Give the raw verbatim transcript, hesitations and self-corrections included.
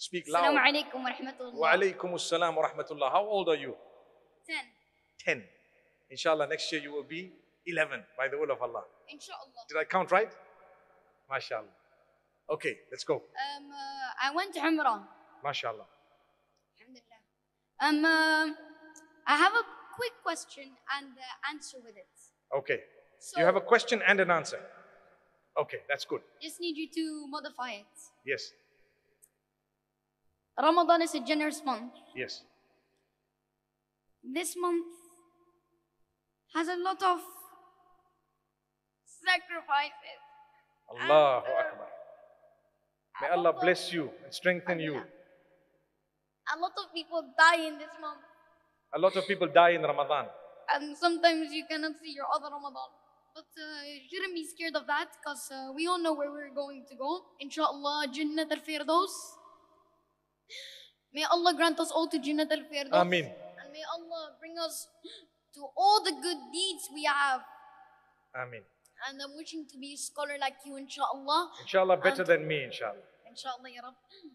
Speak loud. Wa Alaikum As-Salaam Wa Rahmatullah. Wa Alaikum As-Salaam Wa Rahmatullah. How old are you? ten. ten. InshaAllah, next year you will be eleven by the will of Allah. InshaAllah. Did I count right? MashaAllah. Okay, let's go. Um, uh, I went to Umrah. MashaAllah. Alhamdulillah. Um, uh, I have a quick question and uh, answer with it. Okay. So, you have a question and an answer. Okay, that's good. Just need you to modify it. Yes. Ramadan is a generous month. Yes. This month has a lot of sacrifices. Allahu Akbar. May Allah bless you and strengthen you. A lot of people die in this month. A lot of people die in Ramadan. And sometimes you cannot see your other Ramadan. But uh, you shouldn't be scared of that because uh, we all know where we're going to go. InshaAllah, Jannat al-Firdaws. May Allah grant us all to Jannat al-Firdaws. Ameen. And may Allah bring us to all the good deeds we have. Ameen. And I'm wishing to be a scholar like you, inshaAllah. InshaAllah, better and than me, inshaAllah. InshaAllah, Ya Rab.